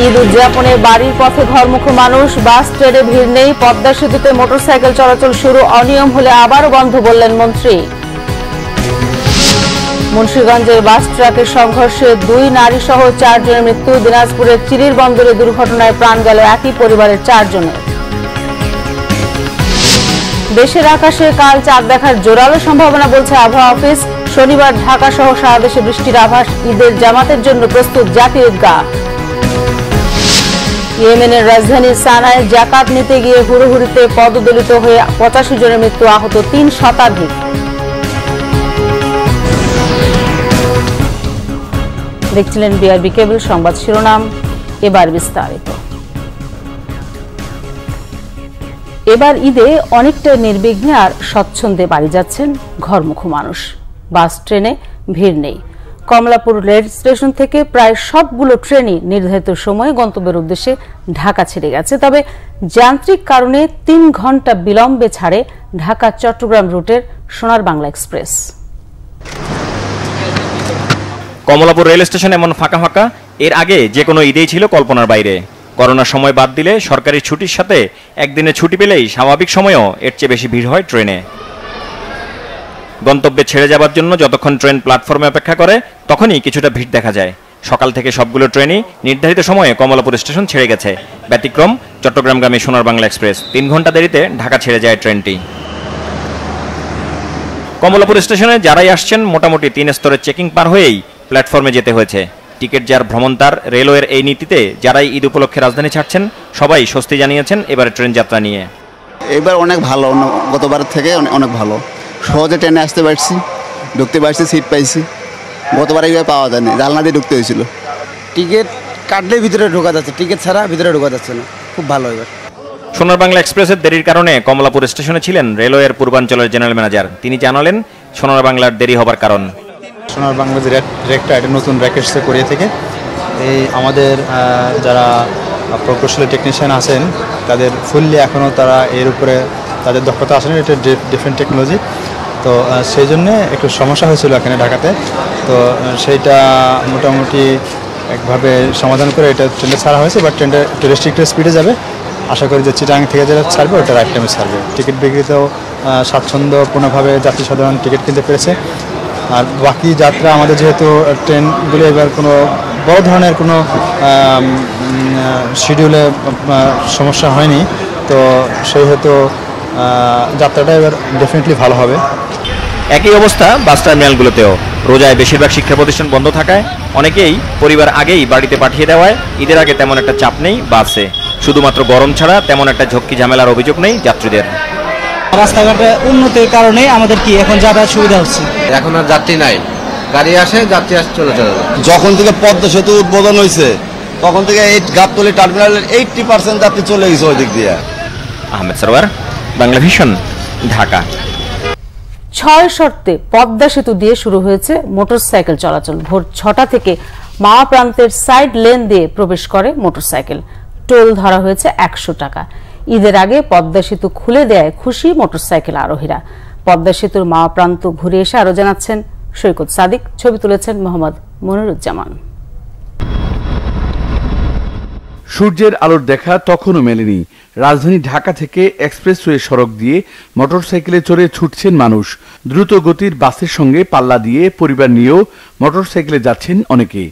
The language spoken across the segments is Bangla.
ईद उद्यापने बाड़ीर पथे घरमुख मानुष बास ट्रेने भिड़ नहीं पद्मा सेतुते मोटरसाइकेल चलाचल शुरू अनियम होले आबारो बंध बोललेन मंत्री। मुंशीगंजेर बास ट्राकेर संघर्षे दुई नारी सह चार जनेर मृत्यु। दिनाजपुरेर चिरिर बंदरे दुर्घटनाय प्राण गेल एकई परिबारेर चार जनेर। देशेर आकाशे काल चाँद देखार जोरालो सम्भावना बोलছে আবহাওয়া অফিস। शनिवार ঢাকা सह सारा देशे বৃষ্টির আভাস। ईदेर জামাতের জন্য প্রস্তুত জাতি ঈদগাহ। ইয়েমেনের রাজধানী সানায় জাকাত নিতে গিয়ে হুড়োহুড়িতে পদদলিত হয়ে 85 জনের মৃত্যু, আহত ৩ শতাধিক। দেখছিলেন বিআরবি কেবল সংবাদ শিরোনাম, এবার বিস্তারিত। এবার ঈদে অনেকটা নির্বিঘ্নে আর স্বচ্ছন্দে বাড়ি যাচ্ছেন ঘরমুখো মানুষ। বাস ট্রেনে ভিড় নেই। কমলাপুর রেল স্টেশন থেকে প্রায় সবগুলো ট্রেনই নির্ধারিত সময়ে গন্তব্যের উদ্দেশ্যে ঢাকা ছেড়ে গেছে। তবে যান্ত্রিক কারণে ৩ ঘন্টা বিলম্বে ছাড়ে ঢাকা চট্টগ্রাম রুটের Sonar Bangla express. Kamalapur rail station এমন ফাঁকা ফাঁকা এর আগে যে কোনো ঈদেই ছিল কল্পনার বাইরে। করোনার সময় বাদ দিলে সরকারি ছুটির সাথে একদিনে ছুটি পেলেই স্বাভাবিক সময়ও এর চেয়ে বেশি ভিড় হয় ট্রেনে। গন্তব্যে ছেড়ে যাবার জন্য যতক্ষণ ট্রেন প্ল্যাটফর্মে অপেক্ষা করে তখনই কিছুটা ভিড় দেখা যায়। সকাল থেকে সবগুলো ট্রেনই নির্ধারিত সময়ে কমলাপুর স্টেশন ছেড়ে গেছে। ব্যতিক্রম চট্টগ্রামগামী সোনার বাংলা এক্সপ্রেস, 3 ঘন্টা দেরিতে ঢাকা ছেড়ে যায় ট্রেনটি। কমলাপুর স্টেশনে যারাই আসছেন মোটামুটি 3 স্তরের চেকিং পার হয়েই প্ল্যাটফর্মে যেতে হয়েছে। টিকিট যার ভ্রমণ তার। রেলওয়ের এই নীতিতে যারাই ঈদ উপলক্ষে রাজধানী ছাড়ছেন সবাই স্বস্তি জানিয়েছেন এবারে ট্রেন যাত্রা নিয়ে। এবার অনেক ভালো, গতবার থেকে অনেক ভালো। সহজে ট্রেনে আসতে পারছি, ঢুকতে পারছি, সিট পাইছি। গতবার এইভাবে পাওয়া যায়নি, জালনা দিয়ে ঢুকতে হয়েছিল। টিকিট কাটলে ভিতরে ঢোকা যাচ্ছে, টিকিট ছাড়া ভিতরে ঢোকা যাচ্ছে না। খুব ভালো এবার। সোনার বাংলা এক্সপ্রেসের দেরির কারণে কমলাপুর স্টেশনে ছিলেন রেলওয়ের পূর্বাঞ্চলের জেনারেল ম্যানেজার। তিনি জানালেন সোনার বাংলার দেরি হবার কারণ। সোনার বাংলা যে রেকটা, এটা নতুন র্যাকেটসে কোরিয়া থেকে। এই আমাদের যারা প্রকৌশলী টেকনিশিয়ান আছেন তাদের ফুললি এখনও তারা এর উপরে তাদের দক্ষতা আসেনি। এটা ডিফারেন্ট টেকনোলজি, তো সেই জন্যে একটু সমস্যা হয়েছিল এখানে ঢাকাতে। তো সেইটা মোটামুটি একভাবে সমাধান করে এটা ট্রেনে ছাড়া হয়েছে। বাট ট্রেনটা একটু রেস্ট্রিক্টেড স্পিডে যাবে, আশা করি যে চিটাং থেকে যেটা ছাড়বে ওটা রাইট টাইমে ছাড়বে। টিকিট বিক্রিতেও স্বাচ্ছন্দ্যপূর্ণভাবে যাত্রী সাধারণ টিকিট কিনতে পেরেছে। আর বাকি যাত্রা আমাদের যেহেতু ট্রেনগুলো এবার কোনো বড় ধরনের কোনো শিডিউলে সমস্যা হয়নি, তো সেই হেতু যাত্রাটা এবার ডেফিনেটলি ভালো হবে। একই অবস্থা বাস টার্মিনালগুলোতেও। রোজায় বেশিরভাগ শিক্ষা প্রতিষ্ঠান বন্ধ থাকায় অনেকেই পরিবার আগেই বাড়িতে পাঠিয়ে দেওয়ায় ঈদের আগে তেমন একটা চাপ নেই বাসে। শুধুমাত্র গরম ছাড়া তেমন একটা ঝক্কি ঝামেলার অভিযোগ নেই যাত্রীদের। রাস্তাঘাটে উন্নতির কারণে আমাদের কি এখন যাতায়াত সুবিধা হচ্ছে। এখন আর যাত্রী নাই, গাড়ি আসে, যাত্রী আসে, চলে চলে। যখন থেকে পদ্মা সেতু উদ্বোধন হয়েছে তখন থেকে এই গাবতলী টার্মিনালের 80% যাত্রী চলে গেছে ওই দিক দিয়ে। আহমেদ সরওয়ার, বাংলা ভিশন, ঢাকা। 6 শর্তে পদ্মা সেতু দিয়ে শুরু হয়েছে মোটরসাইকেল চলাচল। ভোর 6টা থেকে মাওয়া প্রান্তের সাইড লেন দিয়ে প্রবেশ করে মোটরসাইকেল। টোল ধরা হয়েছে 100 টাকা। ঈদের আগে পদ্মা সেতু খুলে দেয় খুশি মোটরসাইকেল আরোহীরা। পদ্মা সেতুর মাওয়া প্রান্ত ঘুরে এসে আরো জানাচ্ছেন সৈকত সাদিক, ছবি তুলেছেন মোহাম্মদ মনিরুজ্জামান। সূর্যের আলোর দেখা তখনও মেলেনি। রাজধানী ঢাকা থেকে এক্সপ্রেসওয়ে সড়ক দিয়ে মোটরসাইকেলে চড়ে ছুটছেন মানুষ। দ্রুত গতির বাসের সঙ্গে পাল্লা দিয়ে পরিবার নিয়েও মোটরসাইকেলে যাচ্ছেন অনেকে।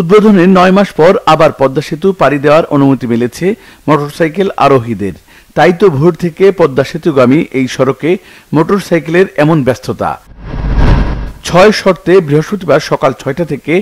উদ্বোধনের 9 মাস পর আবার পদ্মা সেতু পাড়ি দেওয়ার অনুমতি মিলেছে মোটরসাইকেল আরোহীদের। তাই তো ভোর থেকে পদ্মা সেতুগামী এই সড়কে মোটরসাইকেলের এমন ব্যস্ততা। 6 শর্তে বৃহস্পতিবার সকাল 6টা থেকে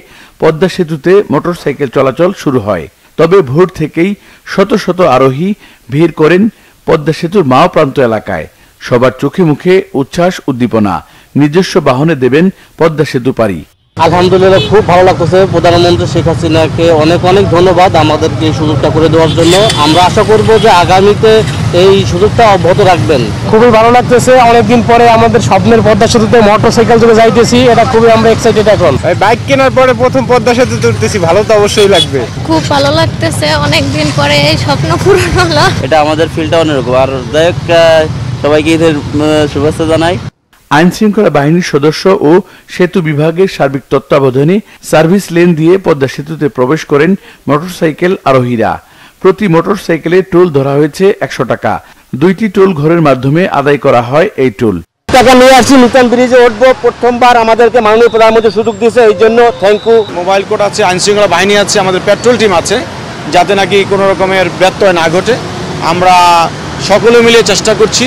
পদ্মা সেতুতে মোটরসাইকেল চলাচল শুরু হয়। তবে ভোর থেকেই শত শত আরোহী ভিড় করেন পদ্মা সেতুর মাওয়া প্রান্ত এলাকায়। সবার চোখে মুখে উচ্ছ্বাস উদ্দীপনা। নিজস্ব বাহনে দেবেন পদ্মা সেতু পাড়ি। আলহামদুলিল্লাহ, খুব ভালো লাগছে। প্রধানমন্ত্রী শেখ হাসিনাকে অনেক অনেক ধন্যবাদ আমাদেরকে এই সুযোগটা করে দেওয়ার জন্য। আমরা আশা করব যে আগামীতে এই সুযোগটা অব্যাহত রাখবেন। খুবই ভালো লাগতেছে, অনেকদিন পরে আমাদের স্বপ্নের পদ্মা সেতুতে মোটরসাইকেল চড়ে যাইতেছি, এটা খুবই আমরা এক্সাইটেড। এখন বাইক কেনার পরে প্রথম পদ্মা সেতু চড়তেছি, ভালো তো অবশ্যই লাগবে। খুব ভালো লাগতেছে, অনেকদিন পরে এই স্বপ্ন পূরণ হলো। এটা আমাদের ফিল্ডটা অন্যরকম। আর দেখ সবাইকে ঈদের শুভেচ্ছা জানাই। আইন শৃঙ্খলা বাহিনীর সদস্য ও সেতু বিভাগের সার্বিক তত্ত্বাবধানে সার্ভিস লেন দিয়ে পদ্মা সেতুতে প্রবেশ করেন মোটরসাইকেল আরোহীরা। প্রতি মোটরসাইকেলে টোল ধরা হয়েছে ১০০ টাকা। দুইটি টোল ঘরের মাধ্যমে আদায় করা হয় এই টোল। টাকা নিয়ে আসছি, নতুন ব্রিজে উঠবো, প্রথমবার আমাদেরকে মাননীয় প্রধানমন্ত্রী সুযোগ দিয়েছে, এই জন্য থ্যাংক ইউ। মোবাইল কোর্ট আছে, আইন শৃঙ্খলা বাহিনী আছে, আমাদের পেট্রোল টিম আছে, যাতে নাকি কোনো রকমের ব্যত্যয় না ঘটে। আমরা সকলে মিলে চেষ্টা করছি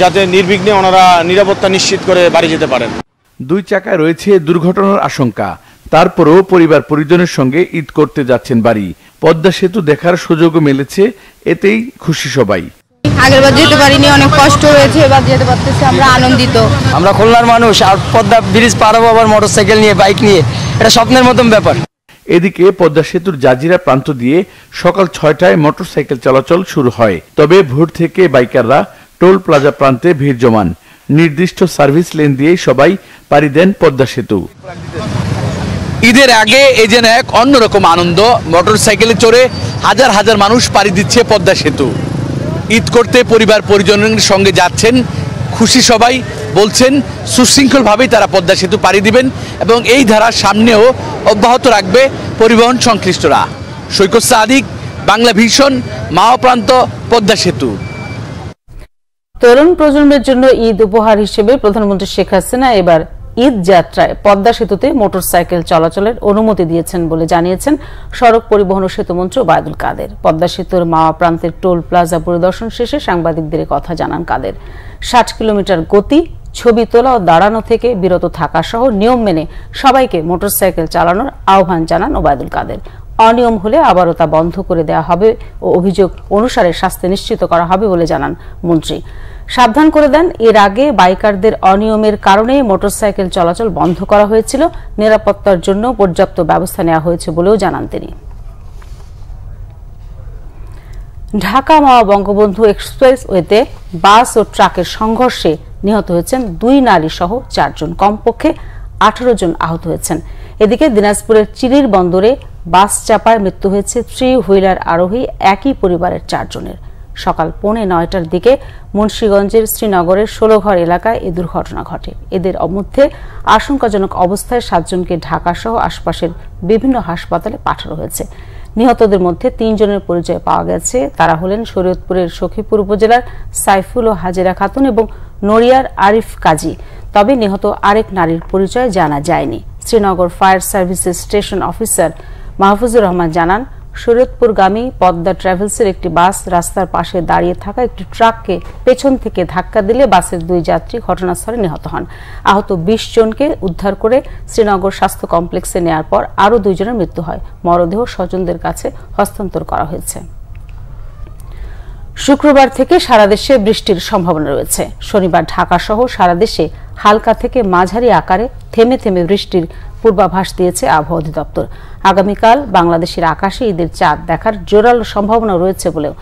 যাতে নির্বিঘ্নে ওনারা নিরাপত্তা নিশ্চিত করে বাড়ি যেতে পারেন। দুই চাকায় রয়েছে দুর্ঘটনার আশঙ্কা, তারপরেও পরিবার পরিজনের সঙ্গে ঈদ করতে যাচ্ছেন বাড়ি। পদ্মা সেতু দেখার সুযোগও মিলেছে, এতেই খুশি সবাই। আগের বার যেতে পারিনি, অনেক কষ্ট হয়েছে, এবার যেতে পারতেছি, আমরা আনন্দিত। আমরা খুলনার মানুষ, আর পদ্মা ব্রিজ পার হবো আবার মোটরসাইকেল নিয়ে, বাইক নিয়ে, এটা স্বপ্নের মতন ব্যাপার। এদিকে পদ্মা সেতুর জাজিরা প্রান্ত দিয়ে সকাল ৬টায় মোটরসাইকেল চলাচল শুরু হয়। তবে ভোর থেকে বাইকাররা টোল প্লাজা প্রান্তে ভিড় জমান। নির্দিষ্ট সার্ভিস লেন দিয়ে সবাই পাড়ি দেন পদ্মা সেতু। ঈদের আগে এই যেন এক অন্যরকম আনন্দ, মোটরসাইকেলে চড়ে হাজার হাজার মানুষ পাড়ি দিচ্ছে পদ্মা সেতু। ঈদ করতে পরিবার পরিজনের সঙ্গে যাচ্ছেন, খুশি সবাই। বলছেন সুশৃঙ্খলভাবেই তারা পদ্মা সেতু পাড়ি দিবেন এবং এই ধারা সামনেও অব্যাহত রাখবে পরিবহন সংশ্লিষ্টরা। সৈকত সাদিক, বাংলা ভিশন, মাওপ্রান্ত, পদ্মা সেতু। তরুণ প্রজন্মের জন্য ঈদ উপহার হিসেবে প্রধানমন্ত্রী শেখ হাসিনা এবার ঈদ যাত্রায় পদ্মা সেতুতে মোটরসাইকেল চলাচলের অনুমতি দিয়েছেন বলে জানিয়েছেন সড়ক পরিবহন ও সেতুমন্ত্রী ওবায়দুল কাদের। পদ্মা সেতুর মাওয়া প্রান্তের টোল প্লাজা পরিদর্শন শেষে সাংবাদিকদের কথা জানান কাদের। ৬০ কিলোমিটার গতি, ছবি তোলা ও দাঁড়ানো থেকে বিরত থাকা সহ নিয়ম মেনে সবাইকে মোটরসাইকেল চালানোর আহ্বান জানান ওবায়দুল কাদের। অনিয়ম হলে আবারও তা বন্ধ করে দেওয়া হবে ও অভিযোগ অনুসারে শাস্তি নিশ্চিত করা হবে বলে জানান মন্ত্রী। সাবধান করে দেন, এর আগে বাইকারদের অনিয়মের কারণে মোটরসাইকেল চলাচল বন্ধ করা হয়েছিল, নিরাপত্তার জন্য পর্যাপ্ত ব্যবস্থা নেওয়া হয়েছে বলেও জানান তিনি। ঢাকা মাওয়া বঙ্গবন্ধু এক্সপ্রেসওয়েতে বাস ও ট্রাকের সংঘর্ষে নিহত হয়েছেন 2 নারী সহ 4 জন, কমপক্ষে 18 জন আহত হয়েছেন। এদিকে দিনাজপুরের চিলির বন্দরে বাস চাপায় মৃত্যু হয়েছে 3 হুইলার আরোহী একই পরিবারের 4 জনের। সকাল ৮:৪৫ দিকে মুন্সিগঞ্জের শ্রীনগরের ১৬ ঘর এলাকায় এ দুর্ঘটনা ঘটে। এদের মধ্যে আশঙ্কাজনক অবস্থায় 7 জনকে ঢাকা সহ আশপাশের বিভিন্ন হাসপাতালে পাঠানো হয়েছে। নিহতদের মধ্যে 3 জনের পরিচয় পাওয়া গেছে। তারা হলেন শরীয়তপুরের সখীপুর উপজেলার সাইফুল ও হাজেরা খাতুন এবং নড়িয়ার আরিফ কাজী। তবে নিহত আরেক নারীর পরিচয় জানা যায়নি। শ্রীনগর ফায়ার সার্ভিসের স্টেশন অফিসার মাহফুজুর রহমান জানান, শরীয়তপুরগামী পদ্মা ট্রাভেলসের একটি বাস রাস্তার পাশে দাঁড়িয়ে থাকা একটি ট্রাককে পেছন থেকে ধাক্কা দিলে বাসের 2 যাত্রী ঘটনাস্থলে নিহত হন। আহত 20 জনকে উদ্ধার করে শ্রীনগর স্বাস্থ্য কমপ্লেক্সে নেওয়ার পর আরও 2 জনের মৃত্যু হয়। মরদেহ স্বজনদের কাছে হস্তান্তর করা হয়েছে। শুক্রবার থেকে সারা দেশে বৃষ্টির সম্ভাবনা রয়েছে। শনিবার ঢাকা সহ সারা দেশে হালকা থেকে মাঝারি আকারে থেমে থেমে বৃষ্টির পূর্বাভাস দিয়েছে আবহাওয়া অধিদপ্তর। আগামীকাল বাংলাদেশের আকাশে ঈদের চাঁদ দেখার জোরালো সম্ভাবনা রয়েছে বলেও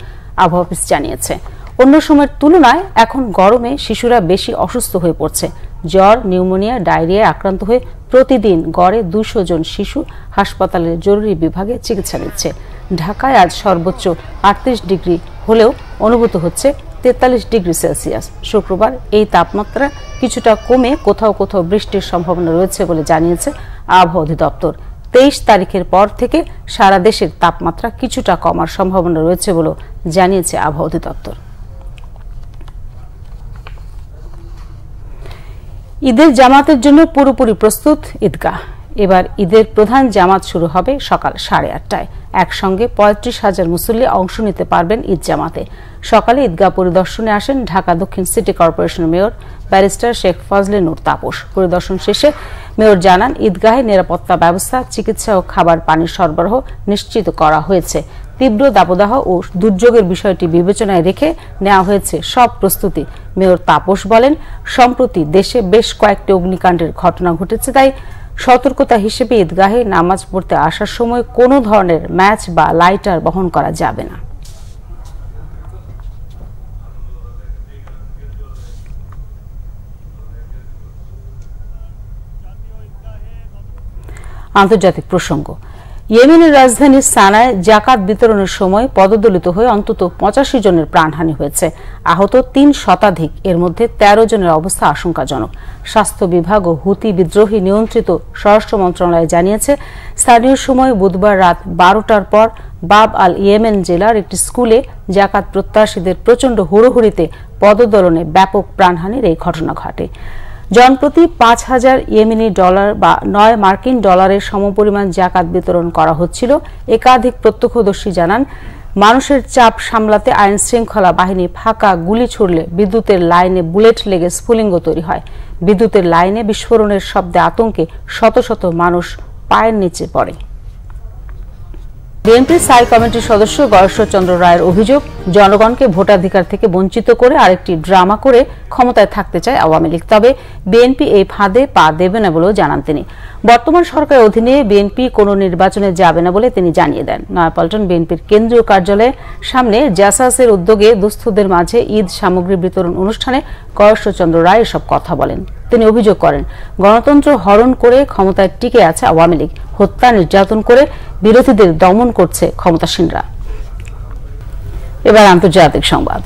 আবহাওয়া অফিস জানিয়েছে। অন্য সময়ের তুলনায় এখন গরমে শিশুরা বেশি অসুস্থ হয়ে পড়ছে। জ্বর, নিউমোনিয়া, ডায়রিয়ায় আক্রান্ত হয়ে প্রতিদিন গড়ে ২০০ জন শিশু হাসপাতালের জরুরি বিভাগে চিকিৎসা নিচ্ছে। ঢাকায় আজ সর্বোচ্চ ৩৮ ডিগ্রি হলেও অনুভূত হচ্ছে ৪৩ ডিগ্রি সেলসিয়াস। শুক্রবার এই তাপমাত্রা কিছুটা কমে কোথাও কোথাও বৃষ্টির সম্ভাবনা রয়েছে বলে জানিয়েছে আবহাওয়া অধিদপ্তর। 23 তারিখের পর থেকে সারা দেশের তাপমাত্রা কিছুটা কমার সম্ভাবনা রয়েছে বলে জানিয়েছে আবহাওয়া অধিদপ্তর। ঈদের জামাতের জন্য পুরোপুরি প্রস্তুত ঈদগাহ। এবার ঈদের প্রধান জামাত শুরু হবে সকাল ৮:৩০টায়। একসঙ্গে ৩৫,০০০ মুসল্লি অংশ নিতে পারবেন ঈদ জামাতে। সকালে ঈদগাহ পরিদর্শনে আসেন ঢাকা দক্ষিণ সিটি কর্পোরেশনের মেয়র ব্যারিস্টার শেখ ফজলে নূর তাপস। পরিদর্শন শেষে মেয়র জানান, ঈদগাহে নিরাপত্তা ব্যবস্থা, চিকিৎসা ও খাবার পানির সরবরাহ নিশ্চিত করা হয়েছে। তীব্র দাবদাহ ও দুর্যোগের বিষয়টি বিবেচনায় রেখে নেওয়া হয়েছে সব প্রস্তুতি। মেয়র তাপস বলেন, সম্প্রতি দেশে বেশ কয়েকটি অগ্নিকাণ্ডের ঘটনা ঘটেছে, তাই সতর্কতা হিসেবে ঈদগাহে নামাজ পড়তে আসার সময় কোনো ধরনের ম্যাচ বা লাইটার বহন করা যাবে না। আন্তর্জাতিক প্রসঙ্গ, येमेनेर राजधानी सानाय जाकात वितरणेर समय पददलित हये अंतत 85 जनेर प्राणहानि हयेছে। आहत 3 शताधिक, एर मध्ये 13 जनेर अवस्था आशंकाजनक। स्वास्थ्य विभाग और हुती विद्रोही नियंत्रित स्वास्थ्य मंत्रणालय जानिয়েছে स्थानीय समय बुधवार रात 12টার पर बाब आल येमेन जिलार एक स्कूले जाकात प्रत्याशीदेर प्रचंड हुड़ोहुड़ीते पददलने व्यापक प्राणहानिर এই घटना घटे। जनप्रति 5000 येमेनी डॉलर बा 9 मार्किन डॉलर समपरिमाण जाकात वितरण करा होच्छिलो। एकाधिक प्रत्यक्षदर्शी जानान मानुषेर चाप सामलाते आईन श्रृंखला बाहिनी फाका गुली छुड़ले विद्युतेर लाइने बुलेट लेगे स्फुलिंग तैरि हय। विद्युतेर लाइने विस्फोरणेर शब्दे आतंके शत शत मानुष पायेर नीचे पड़े। বিএনপি স্থায়ী কমিটির সদস্য গয়েশ্বর চন্দ্র রায়ের অভিযোগ, জনগণকে ভোটাধিকার থেকে বঞ্চিত করে আরেকটি ড্রামা করে ক্ষমতায় থাকতে চায় আওয়ামী লীগ। তবে বিএনপি এই ফাঁদে পা দেবে না বলেও জানান তিনি। বর্তমান সরকারের অধীনে বিএনপি কোনো নির্বাচনে যাবে না বলে তিনি জানিয়ে দেন। নয়াপল্টন বিএনপির কেন্দ্রীয় কার্যালয়ে সামনে জাসাসের উদ্যোগে দুস্থদের মাঝে ঈদ সামগ্রী বিতরণ অনুষ্ঠানে গয়েশ্বর চন্দ্র রায় এসব কথা বলেন। তিনি অভিযোগ করেন, গণতন্ত্র হরণ করে ক্ষমতায় টিকে আছে আওয়ামী লীগ। হত্যা নির্যাতন করে বিরোধীদের দমন করছে ক্ষমতাসীনরা। এবার আন্তর্জাতিক সংবাদ।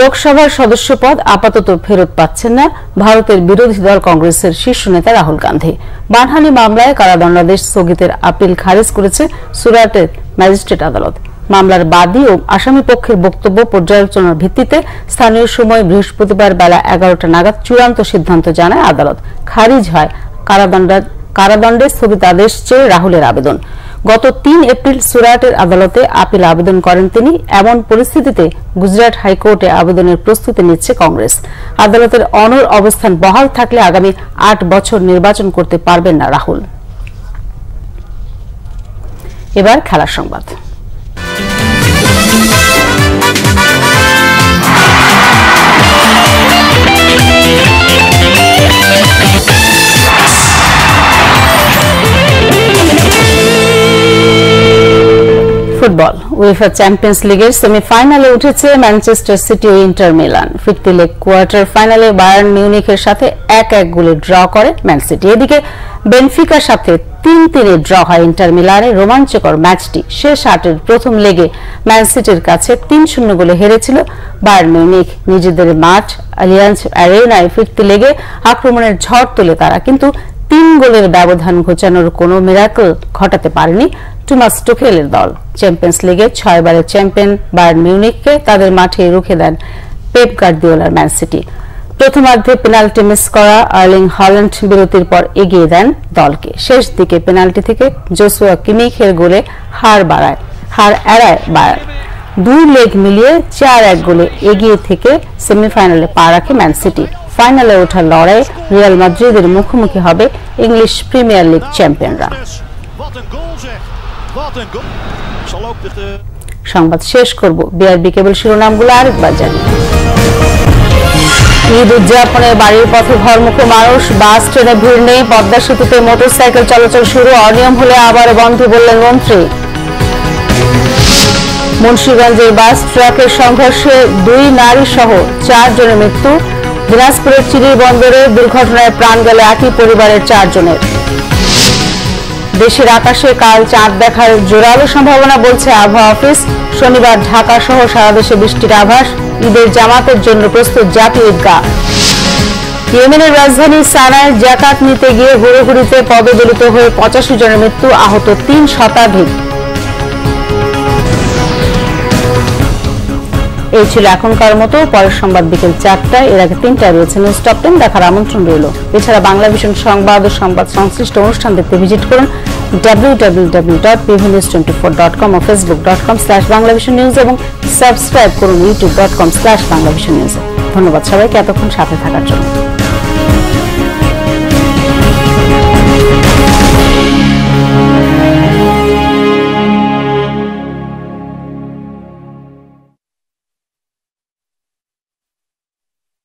লোকসভার সদস্য পদ আপাতত ফেরত পাচ্ছেন না ভারতের বিরোধী দল কংগ্রেসের শীর্ষ নেতা রাহুল গান্ধী। বানহানি মামলায় কারাদণ্ডাদেশ স্থগিতের আপিল খারিজ করেছে সুরাটের ম্যাজিস্ট্রেট আদালত। মামলার বাদী ও আসামি পক্ষের বক্তব্য পর্যালোচনার ভিত্তিতে স্থানীয় সময় বৃহস্পতিবার বেলা 11টা নাগাদ চূড়ান্ত সিদ্ধান্ত জানায় আদালত। খারিজ হয় কারাদণ্ডে স্থগিতাদেশ চেয়ে রাহুলের আবেদন। গত 3 এপ্রিল সুরাটের আদালতে আপিল আবেদন করেন তিনি। এমন পরিস্থিতিতে গুজরাট হাইকোর্টে আবেদনের প্রস্তুতি নিচ্ছে কংগ্রেস। আদালতের অনড় অবস্থান বহাল থাকলে আগামী 8 বছর নির্বাচন করতে পারবেন না রাহুল। এবার খেলার সংবাদ। ফুটবল উয়েফা চ্যাম্পিয়ন্স লিগের সেমিফাইনালে উঠেছে ম্যানচেস্টার সিটি ও ইন্টার মিলান। ফিরতি লেগ কোয়ার্টার ফাইনালে বায়ার্ন মিউনিখের সাথে 1-1 গোলে ড্র করে ম্যান সিটি। এদিকে বেনফিকার সাথে 3-3 ড্র হয় ইন্টার মিলানে। রোমাঞ্চকর ম্যাচটি শেষ 8-এর প্রথম লেগে ম্যান সিটির কাছে 3-0 গোলে হেরেছিল বায়ার্ন মিউনিখ। নিজেদের মাঠ অ্যালিয়ান্স অ্যারেনায় ফিরতি লেগে আক্রমণের ঝড় তুলে তারা, কিন্তু 3 গোলের ব্যবধান ঘোচানোর কোনো মিরাকল ঘটাতে পারেনি টমাস টুখেলের দল। চ্যাম্পিয়ন্স লিগে 6-বারের চ্যাম্পিয়ন বায়ার্ন মিউনিখকে তাদের মাঠে রুখে দেন পেপ গার্দিওলার ম্যান সিটি। প্রথমার্ধে পেনাল্টি মিস করা আর্লিং হল্যান্ড বিরতির পর এগিয়ে দেন দলকে। শেষ দিকে পেনাল্টি থেকে জোসুয়া কিমিখের গোলে হার এড়ায় বায়ার্ন। 2 লেগ মিলিয়ে 4-1 গোলে এগিয়ে থেকে সেমিফাইনালে পা রাখে ম্যান সিটি। ফাইনালে ওঠার লড়াই রিয়াল মাদ্রিদের মুখোমুখি হবে ইংলিশ প্রিমিয়ার লিগ চ্যাম্পিয়নরা। সংবাদ শেষ করব বিআরবি কেবল শিরোনামগুলো আরেকবার জানি। ঈদ উদযাপনে বাড়ির পথে ঘরমুখো মানুষ, বাস ট্রেনে ভিড় নেই। পদ্মা সেতুতে মোটরসাইকেল চলাচল শুরু, অনিয়ম হলে আবার বন্ধ বললেন মন্ত্রী। মুন্সিগঞ্জের বাস ট্রাকের সংঘর্ষে 2 নারী সহ 4 জনের মৃত্যু। দিনাজপুরের চিড়ি বন্দরে দুর্ঘটনায় প্রাণ গেল 8ই পরিবারের 4 জনের। দেশের আকাশে কাল চাঁদ দেখার জোরালো সম্ভাবনা বলছে আবহাওয়া অফিস। শনিবার ঢাকা সহ সারা দেশে বৃষ্টির আভাস। ঈদের জামাতের জন্য প্রস্তুত জাতীয় ঈদগাহ। ইয়েমেনের রাজধানী সানায় জাকাত নিতে গিয়ে ঘুরেঘুরিতে পদদলিত হয়ে 85 জনের মৃত্যু, আহত 3 শতাধিক। এই ছিল এখনকার মতো। পরের সংবাদ বিকেল 4টায়, এর আগে 3টায় রয়েছে নিউজ টপ 10, দেখার আমন্ত্রণ রইল। এছাড়া বাংলা ভিশন সংবাদ ও সংবাদ সংশ্লিষ্ট অনুষ্ঠান দেখতে ভিজিট করুন www.tvnews24.com ও facebook.com/banglavisionnews এবং সাবস্ক্রাইব করুন youtube.com/banglavisionnews। ধন্যবাদ সবাইকে এতক্ষণ সাথে থাকার জন্য।